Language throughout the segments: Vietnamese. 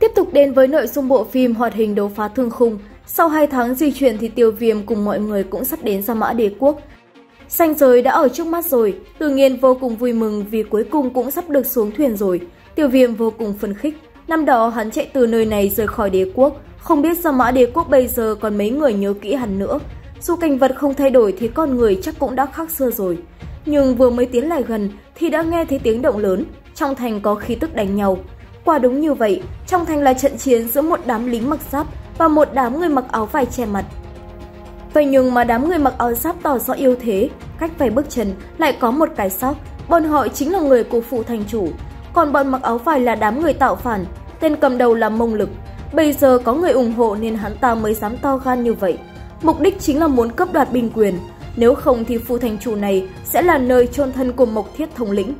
Tiếp tục đến với nội dung bộ phim hoạt hình Đấu Phá Thương Khung. Sau 2 tháng di chuyển thì Tiêu Viêm cùng mọi người cũng sắp đến Ra Mã Đế Quốc. Ranh giới đã ở trước mắt rồi, Tự Nhiên vô cùng vui mừng vì cuối cùng cũng sắp được xuống thuyền rồi. Tiêu Viêm vô cùng phấn khích. Năm đó hắn chạy từ nơi này rời khỏi đế quốc, không biết Ra Mã Đế Quốc bây giờ còn mấy người nhớ kỹ hắn nữa. Dù cảnh vật không thay đổi thì con người chắc cũng đã khác xưa rồi. Nhưng vừa mới tiến lại gần thì đã nghe thấy tiếng động lớn, trong thành có khí tức đánh nhau. Quả đúng như vậy, trong thành là trận chiến giữa một đám lính mặc giáp và một đám người mặc áo vải che mặt. Vậy nhưng mà đám người mặc áo giáp tỏ rõ yếu thế, cách vài bước chân lại có một cái xác, bọn họ chính là người của phụ thành chủ. Còn bọn mặc áo vải là đám người tạo phản, tên cầm đầu là Mông Lực. Bây giờ có người ủng hộ nên hắn ta mới dám to gan như vậy. Mục đích chính là muốn cướp đoạt binh quyền, nếu không thì phụ thành chủ này sẽ là nơi chôn thân của Mộc Thiết thống lĩnh.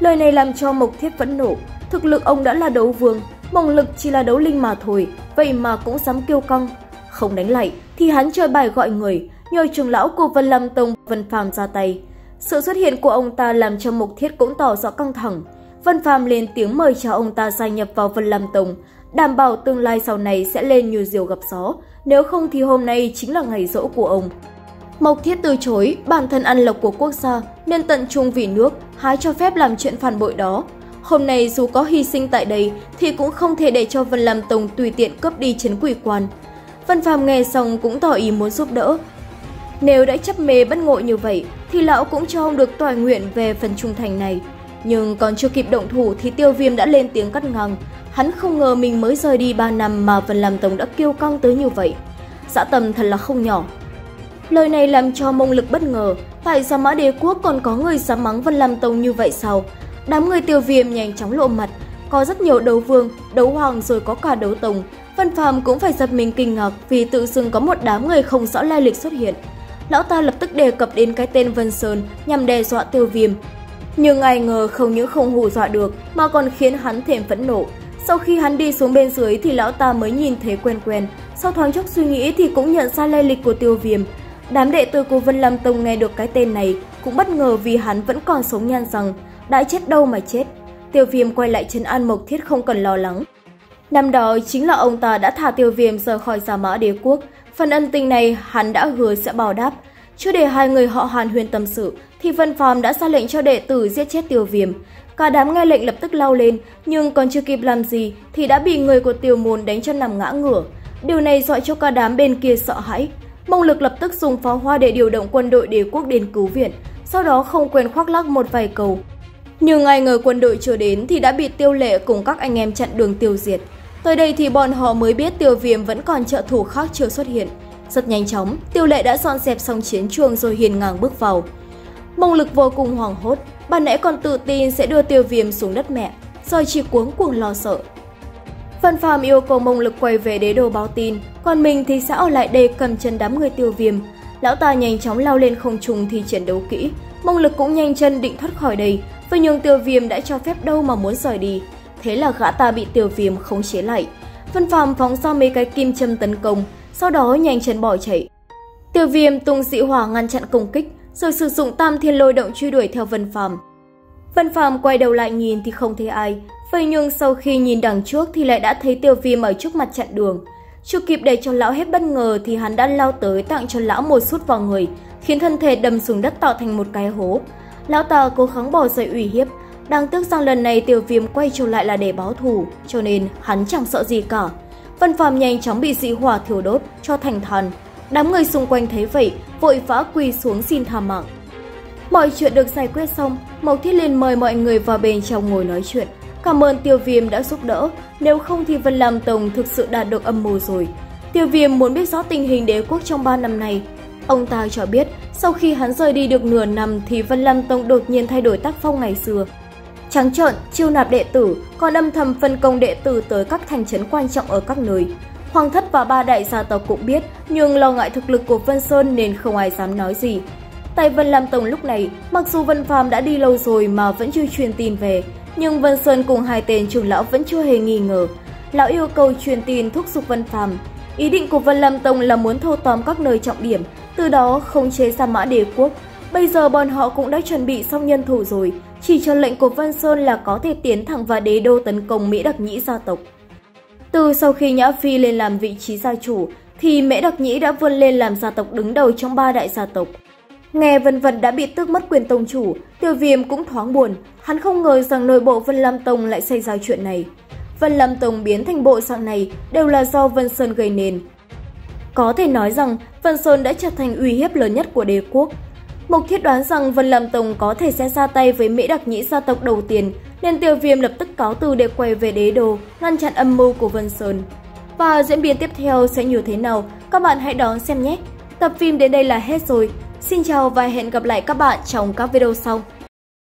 Lời này làm cho Mộc Thiết vẫn nổ, thực lực ông đã là đấu vương, Mông Lực chỉ là đấu linh mà thôi, vậy mà cũng dám kiêu căng. Không đánh lại thì hắn chơi bài gọi người, nhờ trưởng lão của Vân Lâm Tông Vân Phàm ra tay. Sự xuất hiện của ông ta làm cho Mộc Thiết cũng tỏ rõ căng thẳng. Vân Phàm lên tiếng mời chào ông ta gia nhập vào Vân Lâm Tông, đảm bảo tương lai sau này sẽ lên như diều gặp gió, nếu không thì hôm nay chính là ngày giỗ của ông. Mộc Thiết từ chối, bản thân ăn lộc của quốc gia nên tận trung vì nước, hái cho phép làm chuyện phản bội đó. Hôm nay dù có hy sinh tại đây thì cũng không thể để cho Vân Lâm Tông tùy tiện cướp đi trấn quỷ quan. Vân Phàm nghe xong cũng tỏ ý muốn giúp đỡ. Nếu đã chấp mê bất ngộ như vậy thì lão cũng cho ông được toại nguyện về phần trung thành này. Nhưng còn chưa kịp động thủ thì Tiêu Viêm đã lên tiếng cắt ngang. Hắn không ngờ mình mới rời đi 3 năm mà Vân Lâm Tông đã kiêu căng tới như vậy. Dã tâm thật là không nhỏ. Lời này làm cho Mông Lực bất ngờ. Tại Gia Mã Đế Quốc còn có người dám mắng Vân Lâm Tông như vậy sao? Đám người Tiêu Viêm nhanh chóng lộ mặt. Có rất nhiều đấu vương, đấu hoàng rồi có cả đấu tông. Vân Phàm cũng phải giật mình kinh ngạc vì tự dưng có một đám người không rõ lai lịch xuất hiện. Lão ta lập tức đề cập đến cái tên Vân Sơn nhằm đe dọa Tiêu Viêm. Nhưng ai ngờ không những không hù dọa được mà còn khiến hắn thêm phẫn nộ. Sau khi hắn đi xuống bên dưới thì lão ta mới nhìn thấy quen quen. Sau thoáng chốc suy nghĩ thì cũng nhận ra lai lịch của Tiêu Viêm. Đám đệ tử của Vân Lâm Tông nghe được cái tên này cũng bất ngờ vì hắn vẫn còn sống nhan rằng đã chết đâu mà chết. Tiêu Viêm quay lại trấn an Mộc Thiết không cần lo lắng. Năm đó chính là ông ta đã thả Tiêu Viêm rời khỏi Gia Mã Đế Quốc. Phần ân tình này hắn đã hứa sẽ báo đáp. Chưa để hai người họ hàn huyên tâm sự thì Vân Phàm đã ra lệnh cho đệ tử giết chết Tiêu Viêm. Cả đám nghe lệnh lập tức lao lên, nhưng còn chưa kịp làm gì thì đã bị người của Tiêu Môn đánh cho nằm ngã ngửa. Điều này dọa cho cả đám bên kia sợ hãi. Mông Lực lập tức dùng pháo hoa để điều động quân đội đế quốc đến cứu viện, sau đó không quên khoác lác một vài câu. Nhưng ai ngờ quân đội chưa đến thì đã bị Tiêu Lệ cùng các anh em chặn đường tiêu diệt. Tới đây thì bọn họ mới biết Tiêu Viêm vẫn còn trợ thủ khác chưa xuất hiện. Rất nhanh chóng, Tiêu Lệ đã dọn dẹp xong chiến trường rồi hiền ngang bước vào. Mông Lực vô cùng hoảng hốt, ban nãy còn tự tin sẽ đưa Tiêu Viêm xuống đất mẹ, rồi chỉ cuống cuồng lo sợ. Vân Phàm yêu cầu Mông Lực quay về đế đô báo tin, còn mình thì sẽ ở lại đây cầm chân đám người Tiêu Viêm. Lão ta nhanh chóng lao lên không trung thì chiến đấu kỹ, Mông Lực cũng nhanh chân định thoát khỏi đây, vậy nhưng Tiêu Viêm đã cho phép đâu mà muốn rời đi. Thế là gã ta bị Tiêu Viêm khống chế lại. Vân Phàm phóng ra mấy cái kim châm tấn công, sau đó nhanh chân bỏ chạy. Tiêu Viêm tung dị hỏa ngăn chặn công kích, rồi sử dụng Tam Thiên Lôi Động truy đuổi theo Vân Phàm. Vân Phàm quay đầu lại nhìn thì không thấy ai, vậy nhưng sau khi nhìn đằng trước thì lại đã thấy Tiêu Viêm ở trước mặt chặn đường. Chưa kịp để cho lão hết bất ngờ thì hắn đã lao tới tặng cho lão một sút vào người, khiến thân thể đâm xuống đất tạo thành một cái hố. Lão ta cố gắng bỏ dậy uy hiếp, đáng tiếc rằng lần này Tiêu Viêm quay trở lại là để báo thù, cho nên hắn chẳng sợ gì cả. Vân Phàm nhanh chóng bị dị hỏa thiêu đốt cho thành than. Đám người xung quanh thấy vậy vội vã quỳ xuống xin tha mạng. Mọi chuyện được giải quyết xong, Mộc Thiết liền mời mọi người vào bên trong ngồi nói chuyện. Cảm ơn Tiêu Viêm đã giúp đỡ, nếu không thì Vân Lâm Tông thực sự đạt được âm mưu rồi. Tiêu Viêm muốn biết rõ tình hình đế quốc trong 3 năm này. Ông ta cho biết sau khi hắn rời đi được nửa năm thì Vân Lâm Tông đột nhiên thay đổi tác phong ngày xưa. Trắng trợn chiêu nạp đệ tử, còn âm thầm phân công đệ tử tới các thành trấn quan trọng ở các nơi. Hoàng thất và 3 đại gia tộc cũng biết, nhưng lo ngại thực lực của Vân Sơn nên không ai dám nói gì. Tại Vân Lâm Tông lúc này, mặc dù Vân Phàm đã đi lâu rồi mà vẫn chưa truyền tin về, nhưng Vân Sơn cùng 2 tên trưởng lão vẫn chưa hề nghi ngờ. Lão yêu cầu truyền tin thúc giục Vân Phàm. Ý định của Vân Lâm Tông là muốn thâu tóm các nơi trọng điểm, từ đó khống chế Ra Mã Đế Quốc. Bây giờ bọn họ cũng đã chuẩn bị xong nhân thủ rồi, chỉ chờ lệnh của Vân Sơn là có thể tiến thẳng vào đế đô tấn công Mỹ Đặc Nhĩ gia tộc. Từ sau khi Nhã Phi lên làm vị trí gia chủ, thì Mễ Đặc Nhĩ đã vươn lên làm gia tộc đứng đầu trong 3 đại gia tộc. Nghe Vân Vân đã bị tước mất quyền tông chủ, Tiêu Viêm cũng thoáng buồn, hắn không ngờ rằng nội bộ Vân Lâm Tông lại xảy ra chuyện này. Vân Lâm Tông biến thành bộ dạng này đều là do Vân Sơn gây nên. Có thể nói rằng Vân Sơn đã trở thành uy hiếp lớn nhất của đế quốc. Mộc Thiết đoán rằng Vân Lâm Tông có thể sẽ ra tay với Mỹ Đặc Nhĩ gia tộc đầu tiên, nên Tiêu Viêm lập tức cáo từ để quay về đế đô, ngăn chặn âm mưu của Vân Sơn. Và diễn biến tiếp theo sẽ như thế nào, các bạn hãy đón xem nhé! Tập phim đến đây là hết rồi. Xin chào và hẹn gặp lại các bạn trong các video sau!